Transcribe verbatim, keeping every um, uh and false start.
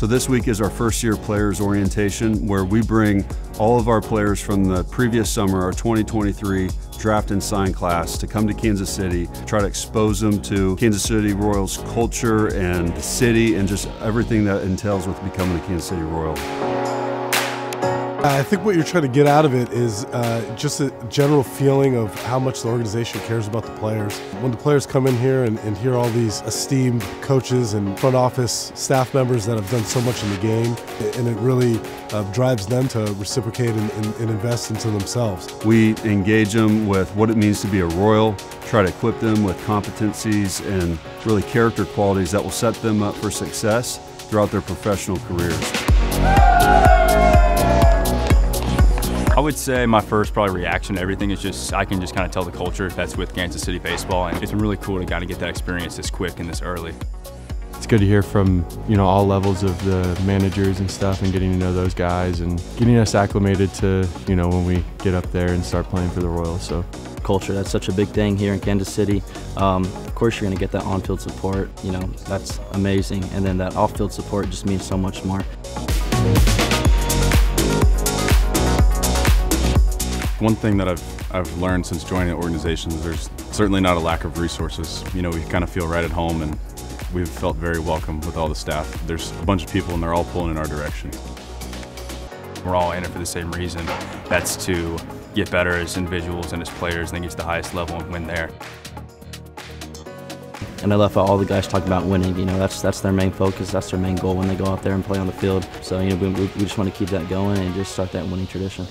So this week is our first year players orientation, where we bring all of our players from the previous summer, our twenty twenty-three draft and sign class, to come to Kansas City, try to expose them to Kansas City Royals culture and the city and just everything that entails with becoming a Kansas City Royal. I think what you're trying to get out of it is uh, just a general feeling of how much the organization cares about the players. When the players come in here and, and hear all these esteemed coaches and front office staff members that have done so much in the game, and it really uh, drives them to reciprocate and, and, and invest into themselves. We engage them with what it means to be a Royal, try to equip them with competencies and really character qualities that will set them up for success throughout their professional careers. I would say my first probably reaction to everything is just, I can just kind of tell the culture that's with Kansas City baseball, and it's been really cool to kind of get that experience this quick and this early. It's good to hear from, you know, all levels of the managers and stuff, and getting to know those guys and getting us acclimated to, you know, when we get up there and start playing for the Royals. So culture, that's such a big thing here in Kansas City. Um, of course you're going to get that on-field support, you know, that's amazing, and then that off-field support just means so much more. One thing that I've, I've learned since joining the organization is there's certainly not a lack of resources. You know, we kind of feel right at home, and we've felt very welcome with all the staff. There's a bunch of people and they're all pulling in our direction. We're all in it for the same reason. That's to get better as individuals and as players, and then get to the highest level and win there. And I love how all the guys talk about winning. You know, that's that's their main focus, that's their main goal when they go out there and play on the field. So, you know, we, we just want to keep that going and just start that winning tradition.